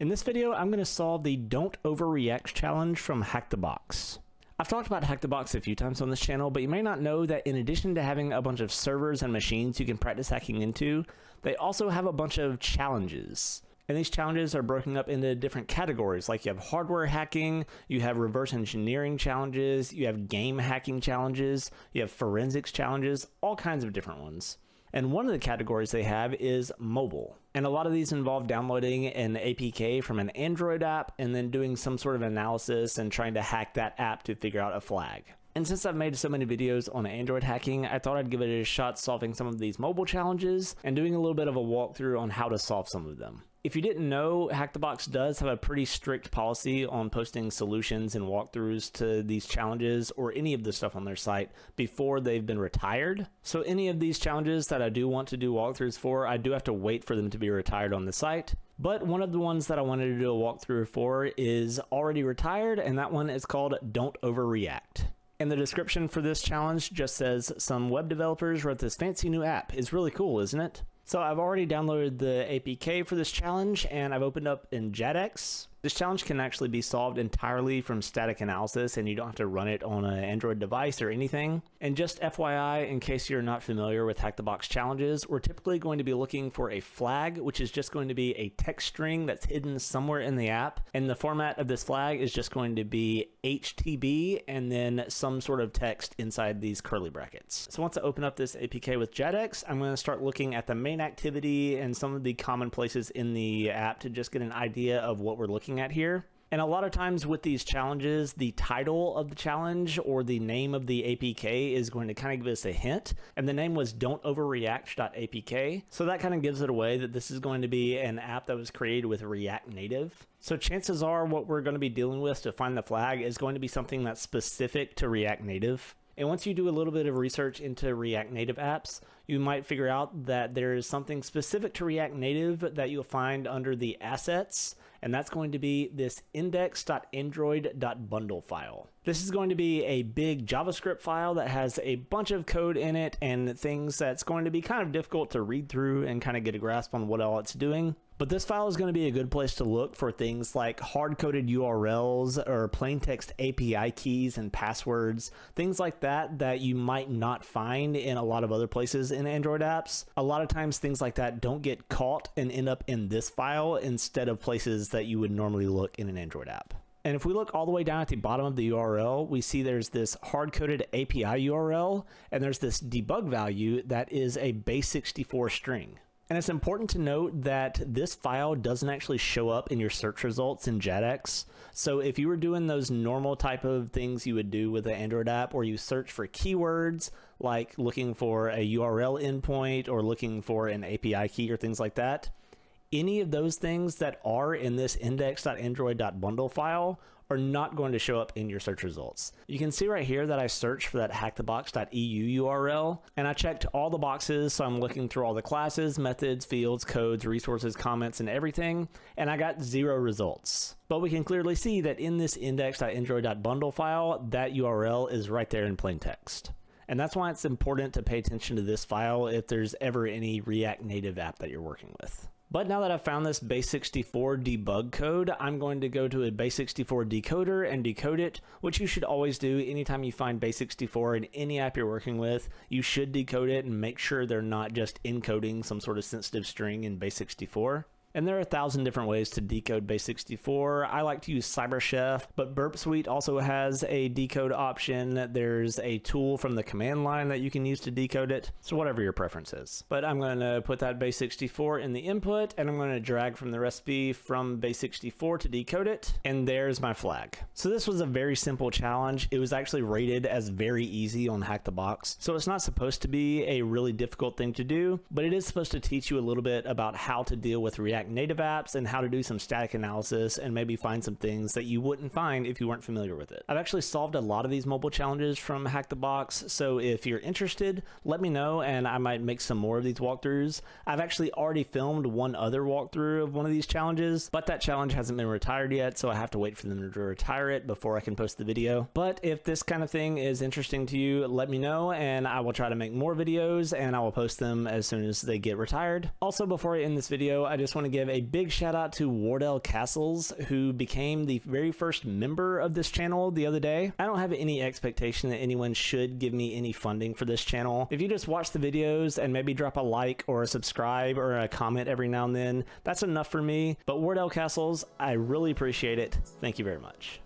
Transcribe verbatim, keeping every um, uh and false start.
In this video, I'm going to solve the Don't Overreact challenge from Hack the Box. I've talked about Hack the Box a few times on this channel, but you may not know that in addition to having a bunch of servers and machines you can practice hacking into, they also have a bunch of challenges. And these challenges are broken up into different categories. Like you have hardware hacking, you have reverse engineering challenges, you have game hacking challenges, you have forensics challenges, all kinds of different ones. And one of the categories they have is mobile. And a lot of these involve downloading an A P K from an Android app and then doing some sort of analysis and trying to hack that app to figure out a flag. And since I've made so many videos on Android hacking, I thought I'd give it a shot solving some of these mobile challenges and doing a little bit of a walkthrough on how to solve some of them. If you didn't know, Hack the Box does have a pretty strict policy on posting solutions and walkthroughs to these challenges or any of the stuff on their site before they've been retired. So any of these challenges that I do want to do walkthroughs for, I do have to wait for them to be retired on the site. But one of the ones that I wanted to do a walkthrough for is already retired, and that one is called Don't Overreact. And the description for this challenge just says, some web developers wrote this fancy new app. It's really cool, isn't it? So I've already downloaded the A P K for this challenge, and I've opened up in Jadx. This challenge can actually be solved entirely from static analysis, and you don't have to run it on an Android device or anything. And just F Y I, in case you're not familiar with Hack the Box challenges, we're typically going to be looking for a flag, which is just going to be a text string that's hidden somewhere in the app. And the format of this flag is just going to be H T B and then some sort of text inside these curly brackets. So once I open up this A P K with Jadx, I'm going to start looking at the main activity and some of the common places in the app to just get an idea of what we're looking at at here. And a lot of times with these challenges, the title of the challenge or the name of the A P K is going to kind of give us a hint. And the name was Don't Overreact.apk. So that kind of gives it away that this is going to be an app that was created with React Native. So chances are what we're going to be dealing with to find the flag is going to be something that's specific to React Native. And once you do a little bit of research into React Native apps, you might figure out that there is something specific to React Native that you'll find under the assets, and that's going to be this index.android.bundle file. This is going to be a big JavaScript file that has a bunch of code in it and things that's going to be kind of difficult to read through and kind of get a grasp on what all it's doing. But this file is going to be a good place to look for things like hard-coded U R Ls or plain text A P I keys and passwords, things like that that you might not find in a lot of other places in Android apps. A lot of times things like that don't get caught and end up in this file instead of places that you would normally look in an Android app. And if we look all the way down at the bottom of the U R L, we see there's this hard-coded A P I U R L, and there's this debug value that is a base sixty-four string. And it's important to note that this file doesn't actually show up in your search results in Jadx. So if you were doing those normal type of things you would do with an Android app, or you search for keywords, like looking for a U R L endpoint or looking for an A P I key or things like that, any of those things that are in this index.android.bundle file are not going to show up in your search results. You can see right here that I searched for that hack the box dot E U U R L, and I checked all the boxes, so I'm looking through all the classes, methods, fields, codes, resources, comments, and everything, and I got zero results. But we can clearly see that in this index.android.bundle file, that U R L is right there in plain text. And that's why it's important to pay attention to this file if there's ever any React Native app that you're working with. But now that I've found this base sixty-four debug code, I'm going to go to a base sixty-four decoder and decode it, which you should always do anytime you find base sixty-four in any app you're working with. You should decode it and make sure they're not just encoding some sort of sensitive string in base sixty-four. And there are a thousand different ways to decode base sixty-four. I like to use CyberChef, but Burp Suite also has a decode option. There's a tool from the command line that you can use to decode it. So whatever your preference is. But I'm going to put that base sixty-four in the input, and I'm going to drag from the recipe from base sixty-four to decode it. And there's my flag. So this was a very simple challenge. It was actually rated as very easy on Hack the Box. So it's not supposed to be a really difficult thing to do, but it is supposed to teach you a little bit about how to deal with React Native apps and how to do some static analysis and maybe find some things that you wouldn't find if you weren't familiar with it. I've actually solved a lot of these mobile challenges from Hack the Box, so if you're interested, let me know and I might make some more of these walkthroughs. I've actually already filmed one other walkthrough of one of these challenges, but that challenge hasn't been retired yet, so I have to wait for them to retire it before I can post the video. But if this kind of thing is interesting to you, let me know and I will try to make more videos, and I will post them as soon as they get retired. Also, before I end this video, I just want to to give a big shout out to Wardell Castles, who became the very first member of this channel the other day. I don't have any expectation that anyone should give me any funding for this channel. If you just watch the videos and maybe drop a like or a subscribe or a comment every now and then, that's enough for me. But Wardell Castles, I really appreciate it. Thank you very much.